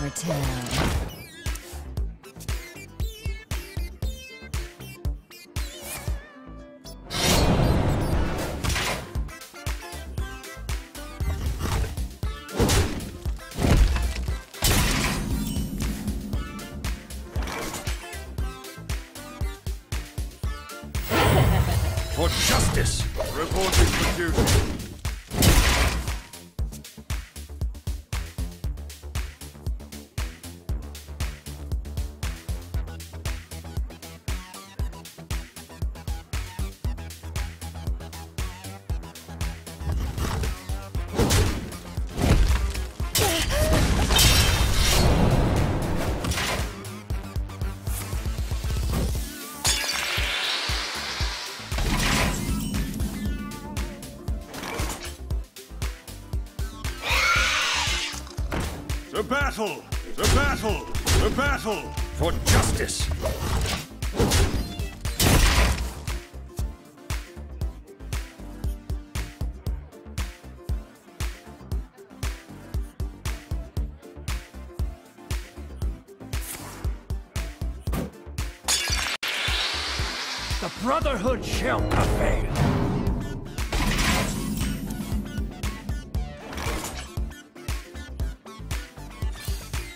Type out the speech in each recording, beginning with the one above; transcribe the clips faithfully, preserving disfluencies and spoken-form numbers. never tell. For justice, reporting for duty. The battle! The battle! The battle! For justice! The Brotherhood shall not fail!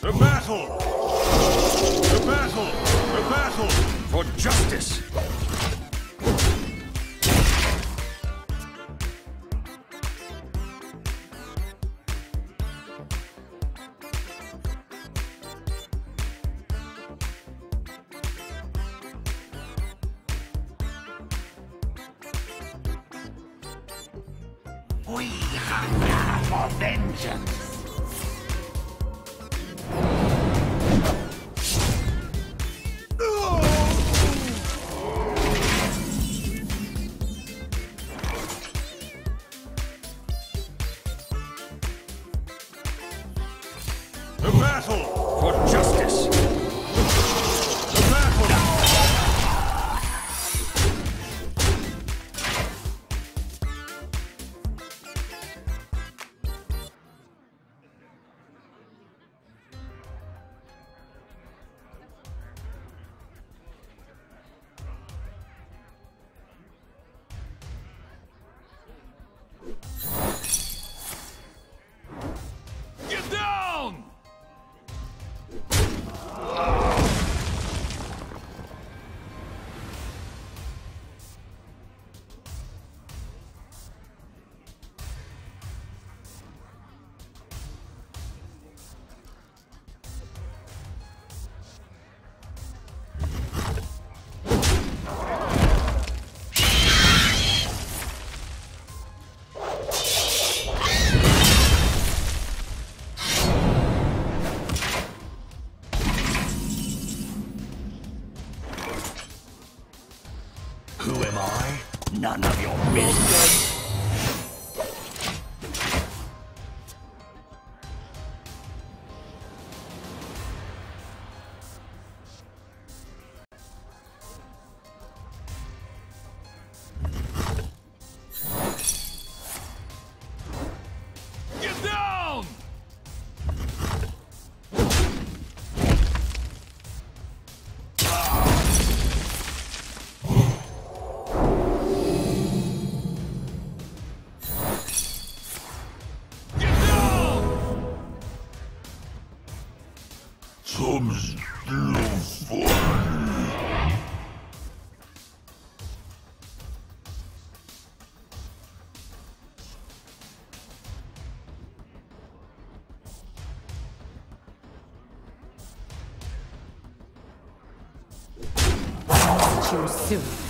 The battle! The battle! The battle! For justice! We hunger for vengeance! The battle for justice. The battle. Get down. Who am I? None of your wisdom. Comes through for me. Too soon.